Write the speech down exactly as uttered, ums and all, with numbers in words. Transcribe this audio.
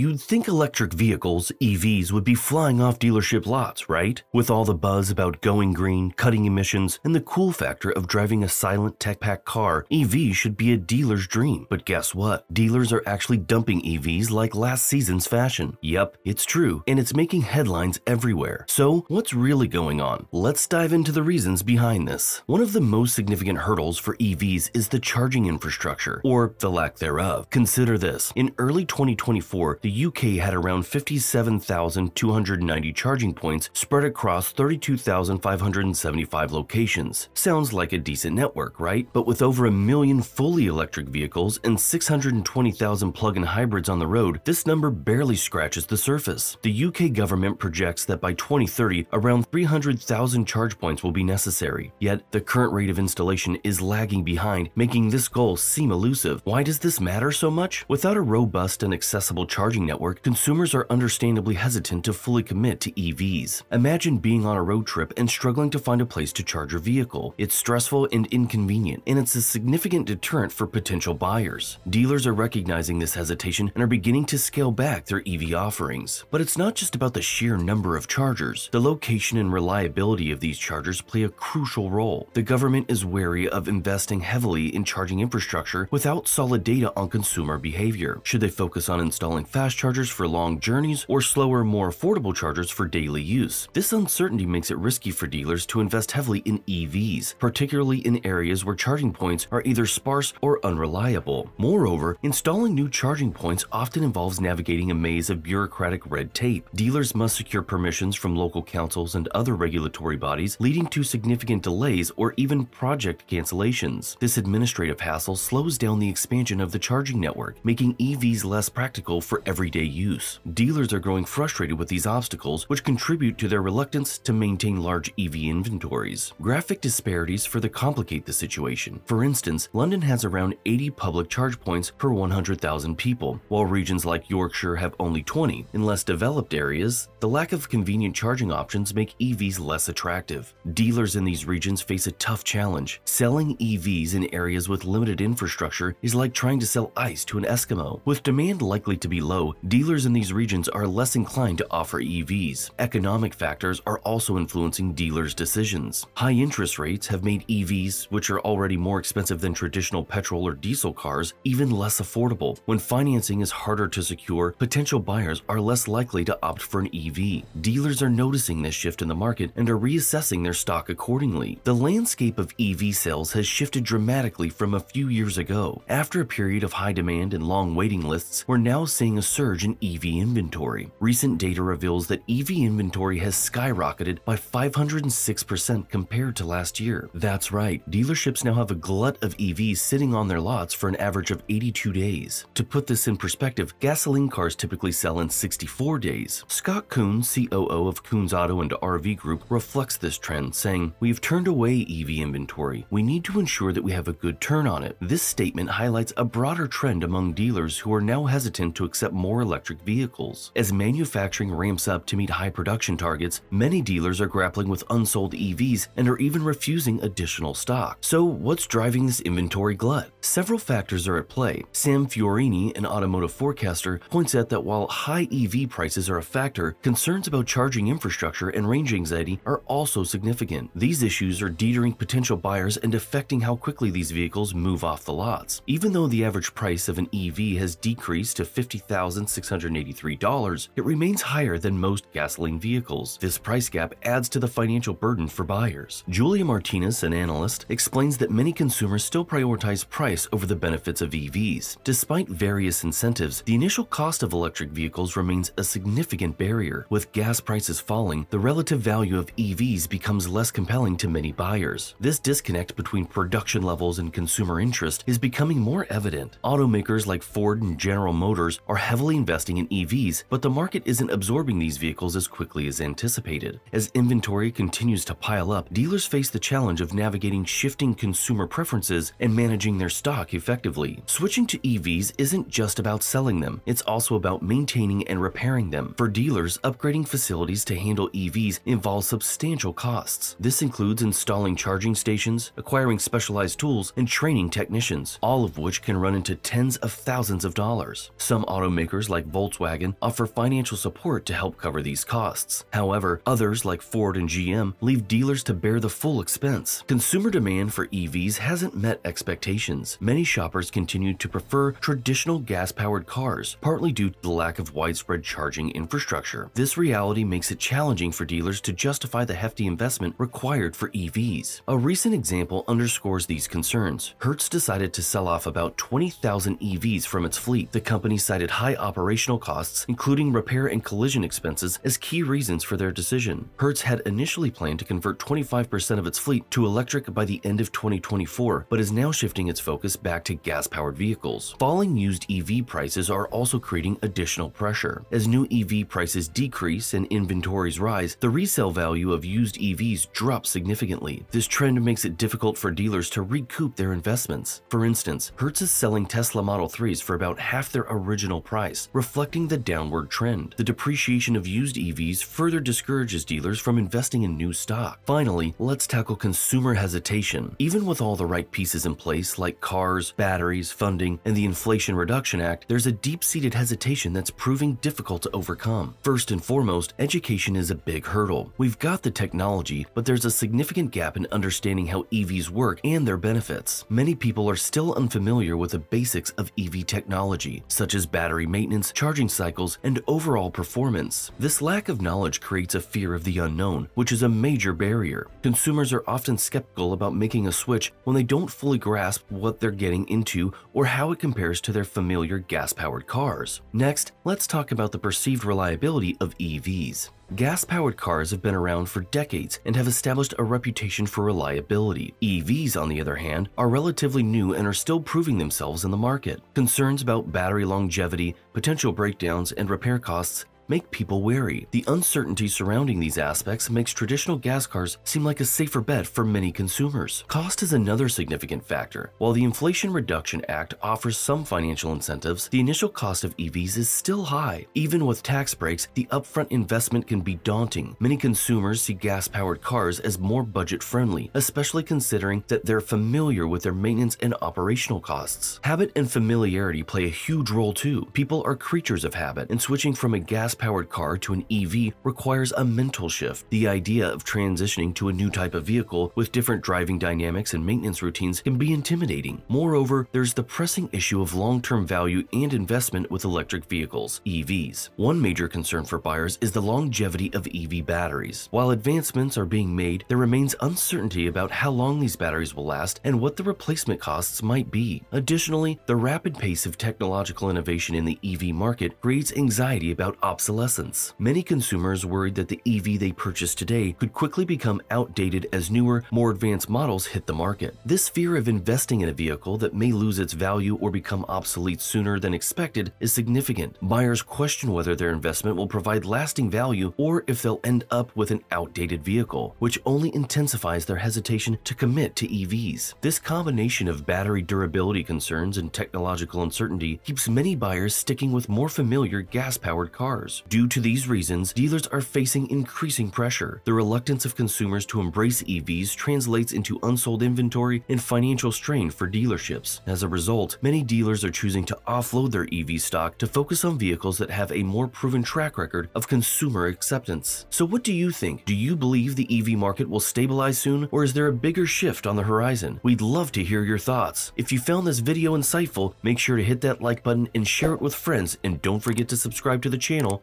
You'd think electric vehicles, E Vs, would be flying off dealership lots, right? With all the buzz about going green, cutting emissions, and the cool factor of driving a silent tech-packed car, E Vs should be a dealer's dream. But guess what? Dealers are actually dumping E Vs like last season's fashion. Yep, it's true, and it's making headlines everywhere. So, what's really going on? Let's dive into the reasons behind this. One of the most significant hurdles for E Vs is the charging infrastructure, or the lack thereof. Consider this. In early twenty twenty-four, the U K had around fifty-seven thousand two hundred ninety charging points spread across thirty-two thousand five hundred seventy-five locations. Sounds like a decent network, right? But with over a million fully electric vehicles and six hundred twenty thousand plug-in hybrids on the road, this number barely scratches the surface. The U K government projects that by twenty thirty, around three hundred thousand charge points will be necessary. Yet, the current rate of installation is lagging behind, making this goal seem elusive. Why does this matter so much? Without a robust and accessible charge network, consumers are understandably hesitant to fully commit to E Vs. Imagine being on a road trip and struggling to find a place to charge your vehicle. It's stressful and inconvenient, and it's a significant deterrent for potential buyers. Dealers are recognizing this hesitation and are beginning to scale back their E V offerings. But it's not just about the sheer number of chargers. The location and reliability of these chargers play a crucial role. The government is wary of investing heavily in charging infrastructure without solid data on consumer behavior. Should they focus on installing fast chargers for long journeys or slower, more affordable chargers for daily use? This uncertainty makes it risky for dealers to invest heavily in E Vs, particularly in areas where charging points are either sparse or unreliable. Moreover, installing new charging points often involves navigating a maze of bureaucratic red tape. Dealers must secure permissions from local councils and other regulatory bodies, leading to significant delays or even project cancellations. This administrative hassle slows down the expansion of the charging network, making E Vs less practical for everyday use. Dealers are growing frustrated with these obstacles, which contribute to their reluctance to maintain large E V inventories. Graphic disparities further complicate the situation. For instance, London has around eighty public charge points per one hundred thousand people, while regions like Yorkshire have only twenty. In less developed areas, the lack of convenient charging options make E Vs less attractive. Dealers in these regions face a tough challenge. Selling E Vs in areas with limited infrastructure is like trying to sell ice to an Eskimo. With demand likely to be low, dealers in these regions are less inclined to offer E Vs. Economic factors are also influencing dealers' decisions. High interest rates have made E Vs, which are already more expensive than traditional petrol or diesel cars, even less affordable. When financing is harder to secure, potential buyers are less likely to opt for an E V. Dealers are noticing this shift in the market and are reassessing their stock accordingly. The landscape of E V sales has shifted dramatically from a few years ago. After a period of high demand and long waiting lists, we're now seeing a surge in E V inventory. Recent data reveals that E V inventory has skyrocketed by five hundred six percent compared to last year. That's right, dealerships now have a glut of E Vs sitting on their lots for an average of eighty-two days. To put this in perspective, gasoline cars typically sell in sixty-four days. Scott Kuhn, C O O of Kuhn's Auto and R V Group, reflects this trend, saying, "We've turned away E V inventory. We need to ensure that we have a good turn on it." This statement highlights a broader trend among dealers who are now hesitant to accept more electric vehicles. As manufacturing ramps up to meet high production targets, many dealers are grappling with unsold E Vs and are even refusing additional stock. So what's driving this inventory glut? Several factors are at play. Sam Fiorini, an automotive forecaster, points out that while high E V prices are a factor, concerns about charging infrastructure and range anxiety are also significant. These issues are deterring potential buyers and affecting how quickly these vehicles move off the lots. Even though the average price of an E V has decreased to fifty thousand six hundred eighty-three dollars, it remains higher than most gasoline vehicles. This price gap adds to the financial burden for buyers. Julia Martinez, an analyst, explains that many consumers still prioritize price over the benefits of E Vs. Despite various incentives, the initial cost of electric vehicles remains a significant barrier. With gas prices falling, the relative value of E Vs becomes less compelling to many buyers. This disconnect between production levels and consumer interest is becoming more evident. Automakers like Ford and General Motors are heavily investing in E Vs, but the market isn't absorbing these vehicles as quickly as anticipated. As inventory continues to pile up, dealers face the challenge of navigating shifting consumer preferences and managing their stock effectively. Switching to E Vs isn't just about selling them, it's also about maintaining and repairing them. For dealers, upgrading facilities to handle E Vs involves substantial costs. This includes installing charging stations, acquiring specialized tools, and training technicians, all of which can run into tens of thousands of dollars. Some automakers automakers like Volkswagen offer financial support to help cover these costs. However, others like Ford and G M leave dealers to bear the full expense. Consumer demand for E Vs hasn't met expectations. Many shoppers continue to prefer traditional gas-powered cars, partly due to the lack of widespread charging infrastructure. This reality makes it challenging for dealers to justify the hefty investment required for E Vs. A recent example underscores these concerns. Hertz decided to sell off about twenty thousand E Vs from its fleet. The company cited high operational costs, including repair and collision expenses, as key reasons for their decision. Hertz had initially planned to convert twenty-five percent of its fleet to electric by the end of twenty twenty-four, but is now shifting its focus back to gas-powered vehicles. Falling used E V prices are also creating additional pressure. As new E V prices decrease and inventories rise, the resale value of used E Vs drops significantly. This trend makes it difficult for dealers to recoup their investments. For instance, Hertz is selling Tesla Model threes for about half their original price, reflecting the downward trend. The depreciation of used E Vs further discourages dealers from investing in new stock. Finally, let's tackle consumer hesitation. Even with all the right pieces in place, like cars, batteries, funding, and the Inflation Reduction Act, there's a deep-seated hesitation that's proving difficult to overcome. First and foremost, education is a big hurdle. We've got the technology, but there's a significant gap in understanding how E Vs work and their benefits. Many people are still unfamiliar with the basics of E V technology, such as battery maintenance, charging cycles, and overall performance. This lack of knowledge creates a fear of the unknown, which is a major barrier. Consumers are often skeptical about making a switch when they don't fully grasp what they're getting into or how it compares to their familiar gas-powered cars. Next, let's talk about the perceived reliability of E Vs. Gas-powered cars have been around for decades and have established a reputation for reliability. E Vs, on the other hand, are relatively new and are still proving themselves in the market. Concerns about battery longevity, potential breakdowns, and repair costs make people wary. The uncertainty surrounding these aspects makes traditional gas cars seem like a safer bet for many consumers. Cost is another significant factor. While the Inflation Reduction Act offers some financial incentives, the initial cost of E Vs is still high. Even with tax breaks, the upfront investment can be daunting. Many consumers see gas-powered cars as more budget-friendly, especially considering that they're familiar with their maintenance and operational costs. Habit and familiarity play a huge role too. People are creatures of habit, and switching from a gas powered car to an E V requires a mental shift. The idea of transitioning to a new type of vehicle with different driving dynamics and maintenance routines can be intimidating. Moreover, there's the pressing issue of long-term value and investment with electric vehicles, E Vs. One major concern for buyers is the longevity of E V batteries. While advancements are being made, there remains uncertainty about how long these batteries will last and what the replacement costs might be. Additionally, the rapid pace of technological innovation in the E V market creates anxiety about obsolescence. Obsolescence. Many consumers worried that the E V they purchase today could quickly become outdated as newer, more advanced models hit the market. This fear of investing in a vehicle that may lose its value or become obsolete sooner than expected is significant. Buyers question whether their investment will provide lasting value or if they'll end up with an outdated vehicle, which only intensifies their hesitation to commit to E Vs. This combination of battery durability concerns and technological uncertainty keeps many buyers sticking with more familiar gas-powered cars. Due to these reasons, dealers are facing increasing pressure. The reluctance of consumers to embrace E Vs translates into unsold inventory and financial strain for dealerships. As a result, many dealers are choosing to offload their E V stock to focus on vehicles that have a more proven track record of consumer acceptance. So what do you think? Do you believe the E V market will stabilize soon, or is there a bigger shift on the horizon? We'd love to hear your thoughts. If you found this video insightful, make sure to hit that like button and share it with friends, and don't forget to subscribe to the channel.